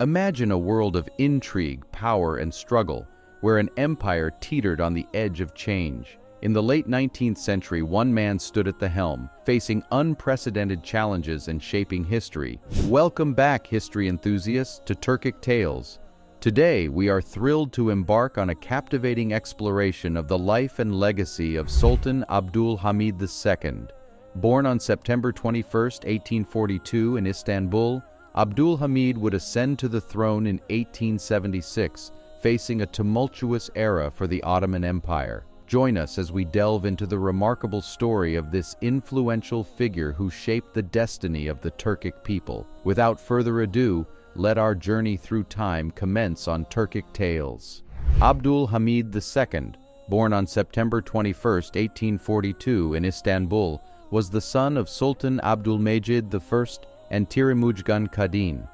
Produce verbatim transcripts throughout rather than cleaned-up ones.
Imagine a world of intrigue, power, and struggle, where an empire teetered on the edge of change. In the late nineteenth century, one man stood at the helm, facing unprecedented challenges and shaping history. Welcome back, history enthusiasts, to Turkic Tales. Today, we are thrilled to embark on a captivating exploration of the life and legacy of Sultan Abdul Hamid the Second. Born on September twenty-first, eighteen forty-two in Istanbul, Abdul Hamid would ascend to the throne in eighteen seventy-six, facing a tumultuous era for the Ottoman Empire. Join us as we delve into the remarkable story of this influential figure who shaped the destiny of the Turkic people. Without further ado, let our journey through time commence on Turkic Tales. Abdul Hamid the Second, born on September twenty-first, eighteen forty-two in Istanbul, was the son of Sultan Abdul Mejid the First and Tirimujgan Qadin.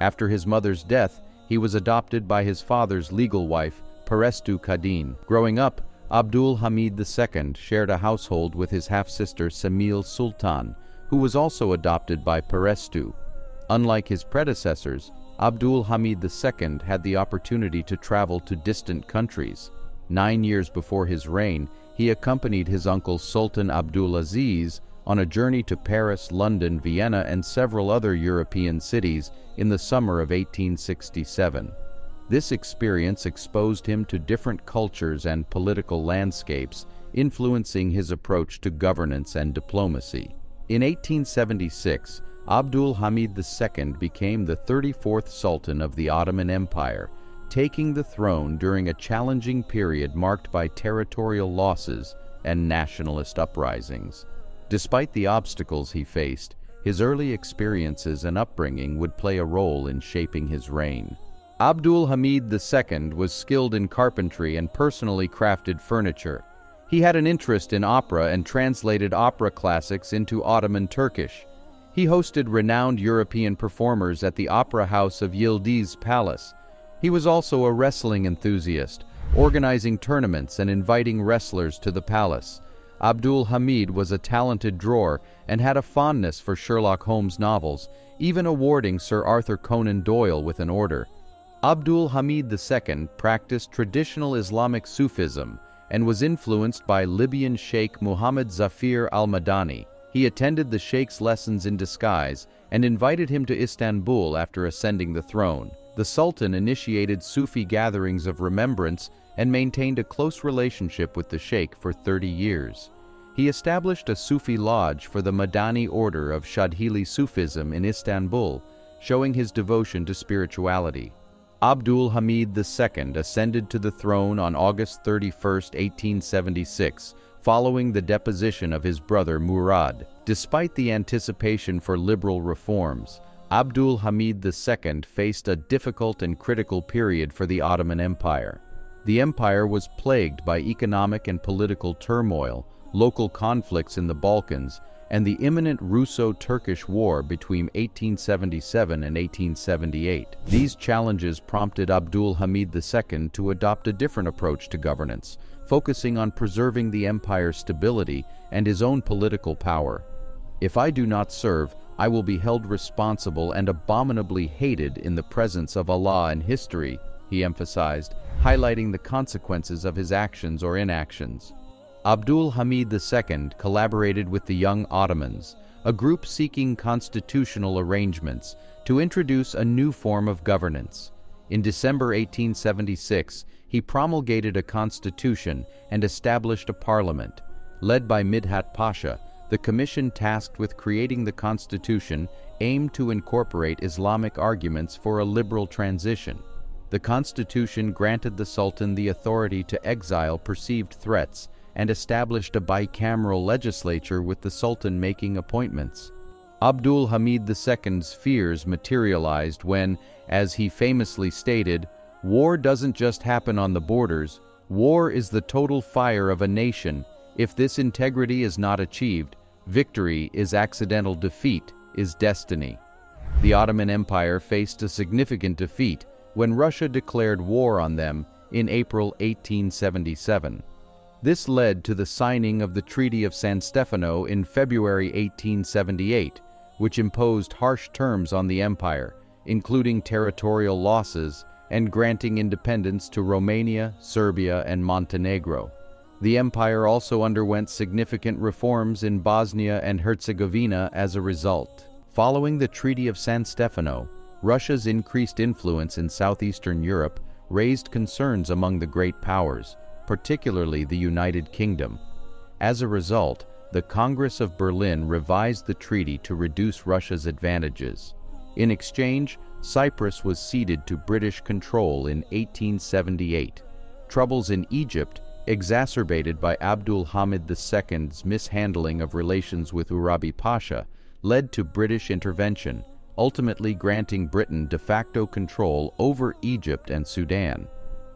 After his mother's death, he was adopted by his father's legal wife, Perestu Qadin. Growing up, Abdul Hamid the Second shared a household with his half-sister Samil Sultan, who was also adopted by Perestu. Unlike his predecessors, Abdul Hamid the Second had the opportunity to travel to distant countries. Nine years before his reign, he accompanied his uncle Sultan Abdulaziz on a journey to Paris, London, Vienna, and several other European cities in the summer of eighteen sixty-seven. This experience exposed him to different cultures and political landscapes, influencing his approach to governance and diplomacy. In eighteen seventy-six, Abdul Hamid the Second became the thirty-fourth Sultan of the Ottoman Empire, taking the throne during a challenging period marked by territorial losses and nationalist uprisings. Despite the obstacles he faced, his early experiences and upbringing would play a role in shaping his reign. Abdul Hamid the Second was skilled in carpentry and personally crafted furniture. He had an interest in opera and translated opera classics into Ottoman Turkish. He hosted renowned European performers at the opera house of Yildiz Palace. He was also a wrestling enthusiast, organizing tournaments and inviting wrestlers to the palace. Abdul Hamid was a talented drawer and had a fondness for Sherlock Holmes novels, even awarding Sir Arthur Conan Doyle with an order. Abdul Hamid the Second practiced traditional Islamic Sufism and was influenced by Libyan Sheikh Muhammad Zafir al-Madani. He attended the Sheikh's lessons in disguise and invited him to Istanbul after ascending the throne. The Sultan initiated Sufi gatherings of remembrance and maintained a close relationship with the Sheikh for thirty years. He established a Sufi lodge for the Madani Order of Shadhili Sufism in Istanbul, showing his devotion to spirituality. Abdul Hamid the Second ascended to the throne on August thirty-first, eighteen seventy-six, following the deposition of his brother Murad. Despite the anticipation for liberal reforms, Abdul Hamid the Second faced a difficult and critical period for the Ottoman Empire. The empire was plagued by economic and political turmoil, local conflicts in the Balkans, and the imminent Russo-Turkish War between eighteen seventy-seven and eighteen seventy-eight. These challenges prompted Abdul Hamid the Second to adopt a different approach to governance, focusing on preserving the empire's stability and his own political power. "If I do not serve, I will be held responsible and abominably hated in the presence of Allah and history," he emphasized, highlighting the consequences of his actions or inactions. Abdul Hamid the Second collaborated with the Young Ottomans, a group seeking constitutional arrangements, to introduce a new form of governance. In December eighteen seventy-six, he promulgated a constitution and established a parliament. Led by Midhat Pasha, the commission tasked with creating the constitution aimed to incorporate Islamic arguments for a liberal transition. The constitution granted the Sultan the authority to exile perceived threats and established a bicameral legislature with the Sultan making appointments. Abdul Hamid the Second's fears materialized when, as he famously stated, "War doesn't just happen on the borders. War is the total fire of a nation. If this integrity is not achieved, victory is accidental, defeat is destiny." The Ottoman Empire faced a significant defeat when Russia declared war on them in April eighteen seventy-seven. This led to the signing of the Treaty of San Stefano in February eighteen seventy-eight, which imposed harsh terms on the empire, including territorial losses, and granting independence to Romania, Serbia, and Montenegro. The empire also underwent significant reforms in Bosnia and Herzegovina as a result. Following the Treaty of San Stefano, Russia's increased influence in southeastern Europe raised concerns among the great powers, particularly the United Kingdom. As a result, the Congress of Berlin revised the treaty to reduce Russia's advantages. In exchange, Cyprus was ceded to British control in eighteen seventy-eight. Troubles in Egypt, exacerbated by Abdul Hamid the Second's mishandling of relations with Urabi Pasha, led to British intervention, ultimately granting Britain de facto control over Egypt and Sudan.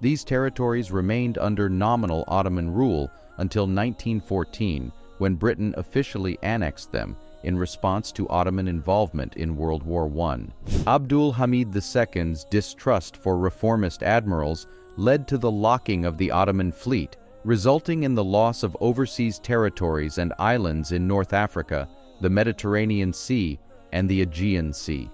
These territories remained under nominal Ottoman rule until nineteen fourteen, when Britain officially annexed them in response to Ottoman involvement in World War One. Abdul Hamid the Second's distrust for reformist admirals led to the locking of the Ottoman fleet, resulting in the loss of overseas territories and islands in North Africa, the Mediterranean Sea, and the Aegean Sea.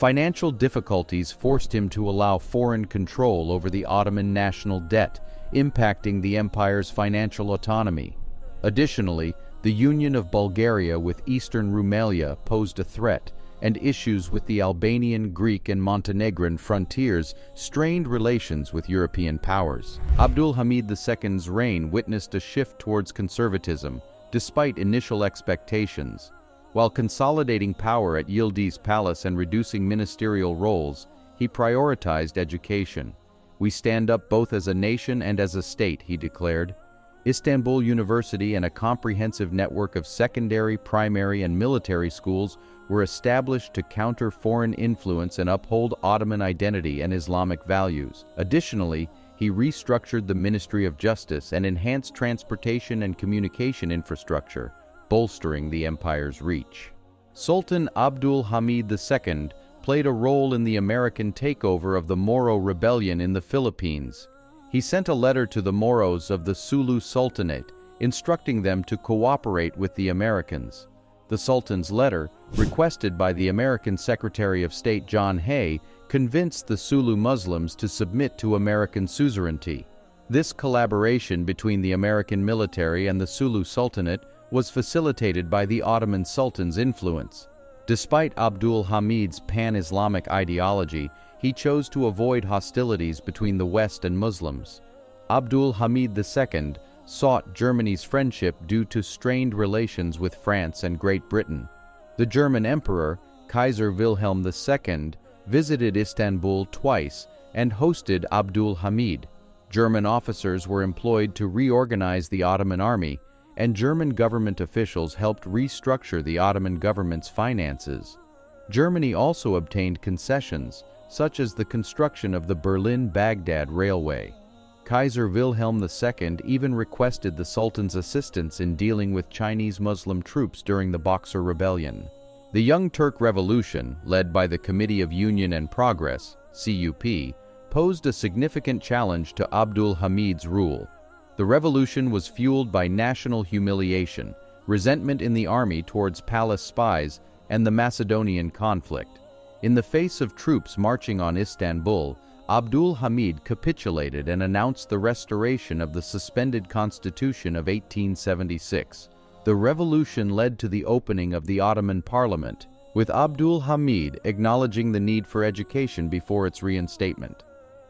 Financial difficulties forced him to allow foreign control over the Ottoman national debt, impacting the empire's financial autonomy. Additionally, the union of Bulgaria with Eastern Rumelia posed a threat, and issues with the Albanian, Greek, and Montenegrin frontiers strained relations with European powers. Abdul Hamid the Second's reign witnessed a shift towards conservatism, despite initial expectations. While consolidating power at Yildiz Palace and reducing ministerial roles, he prioritized education. "We stand up both as a nation and as a state," he declared. Istanbul University and a comprehensive network of secondary, primary, and military schools were established to counter foreign influence and uphold Ottoman identity and Islamic values. Additionally, he restructured the Ministry of Justice and enhanced transportation and communication infrastructure, bolstering the empire's reach. Sultan Abdul Hamid the Second played a role in the American takeover of the Moro rebellion in the Philippines. He sent a letter to the Moros of the Sulu Sultanate, instructing them to cooperate with the Americans. The Sultan's letter, requested by the American Secretary of State John Hay, convinced the Sulu Muslims to submit to American suzerainty. This collaboration between the American military and the Sulu Sultanate was facilitated by the Ottoman Sultan's influence. Despite Abdul Hamid's pan-Islamic ideology, he chose to avoid hostilities between the West and Muslims. Abdul Hamid the Second sought Germany's friendship due to strained relations with France and Great Britain. The German Emperor, Kaiser Wilhelm the Second, visited Istanbul twice and hosted Abdul Hamid. German officers were employed to reorganize the Ottoman army, and German government officials helped restructure the Ottoman government's finances. Germany also obtained concessions, such as the construction of the Berlin-Baghdad railway. Kaiser Wilhelm the Second even requested the Sultan's assistance in dealing with Chinese Muslim troops during the Boxer Rebellion. The Young Turk Revolution, led by the Committee of Union and Progress, C U P, posed a significant challenge to Abdul Hamid's rule. The revolution was fueled by national humiliation, resentment in the army towards palace spies, and the Macedonian conflict. In the face of troops marching on Istanbul, Abdul Hamid capitulated and announced the restoration of the suspended constitution of eighteen seventy-six. The revolution led to the opening of the Ottoman parliament, with Abdul Hamid acknowledging the need for education before its reinstatement.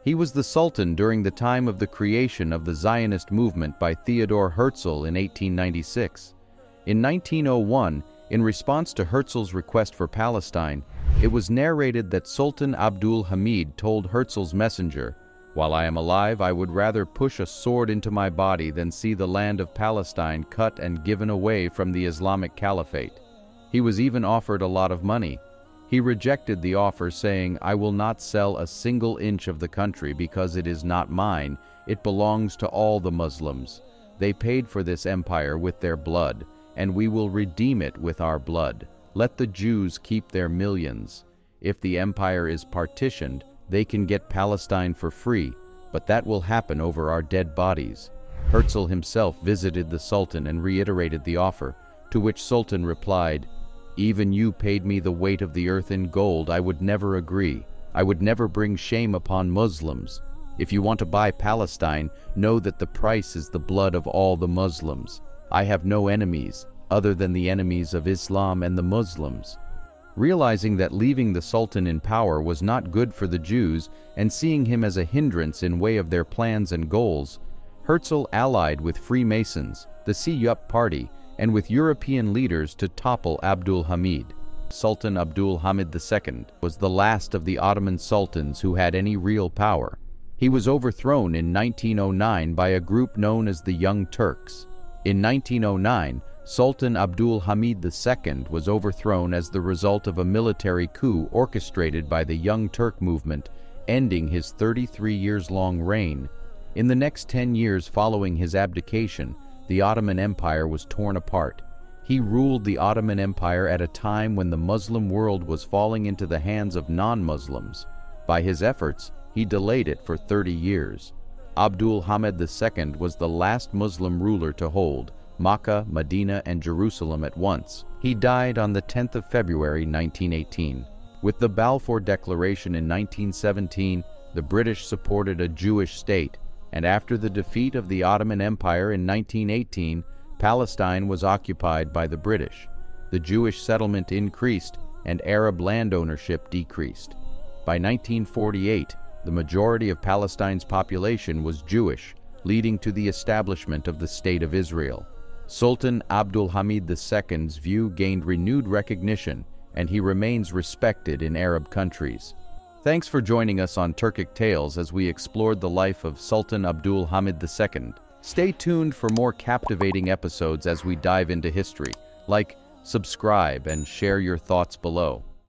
He was the Sultan during the time of the creation of the Zionist movement by Theodor Herzl in eighteen ninety-six. In nineteen oh one, in response to Herzl's request for Palestine, it was narrated that Sultan Abdul Hamid told Herzl's messenger, "While I am alive, I would rather push a sword into my body than see the land of Palestine cut and given away from the Islamic Caliphate." He was even offered a lot of money. He rejected the offer, saying, "I will not sell a single inch of the country because it is not mine, it belongs to all the Muslims. They paid for this empire with their blood, and we will redeem it with our blood. Let the Jews keep their millions. If the empire is partitioned, they can get Palestine for free, but that will happen over our dead bodies." Herzl himself visited the Sultan and reiterated the offer, to which Sultan replied, Even you paid me the weight of the earth in gold, I would never agree. I would never bring shame upon Muslims. If you want to buy Palestine, know that the price is the blood of all the Muslims. I have no enemies, other than the enemies of Islam and the Muslims." Realizing that leaving the Sultan in power was not good for the Jews, and seeing him as a hindrance in way of their plans and goals, Herzl allied with Freemasons, the Siyup Party, and with European leaders to topple Abdul Hamid. Sultan Abdul Hamid the Second was the last of the Ottoman sultans who had any real power. He was overthrown in nineteen oh nine by a group known as the Young Turks. In nineteen oh nine, Sultan Abdul Hamid the Second was overthrown as the result of a military coup orchestrated by the Young Turk movement, ending his thirty-three years long reign. In the next ten years following his abdication, the Ottoman Empire was torn apart. He ruled the Ottoman Empire at a time when the Muslim world was falling into the hands of non-Muslims. By his efforts, he delayed it for thirty years. Abdul Hamid the Second was the last Muslim ruler to hold Makkah, Medina, and Jerusalem at once. He died on the tenth of February nineteen eighteen. With the Balfour Declaration in nineteen seventeen, the British supported a Jewish state, and after the defeat of the Ottoman Empire in nineteen eighteen, Palestine was occupied by the British. The Jewish settlement increased, and Arab land ownership decreased. By nineteen forty-eight, the majority of Palestine's population was Jewish, leading to the establishment of the State of Israel. Sultan Abdul Hamid the Second's view gained renewed recognition, and he remains respected in Arab countries. Thanks for joining us on Turkic Tales as we explored the life of Sultan Abdul Hamid the Second. Stay tuned for more captivating episodes as we dive into history. Like, subscribe, and share your thoughts below.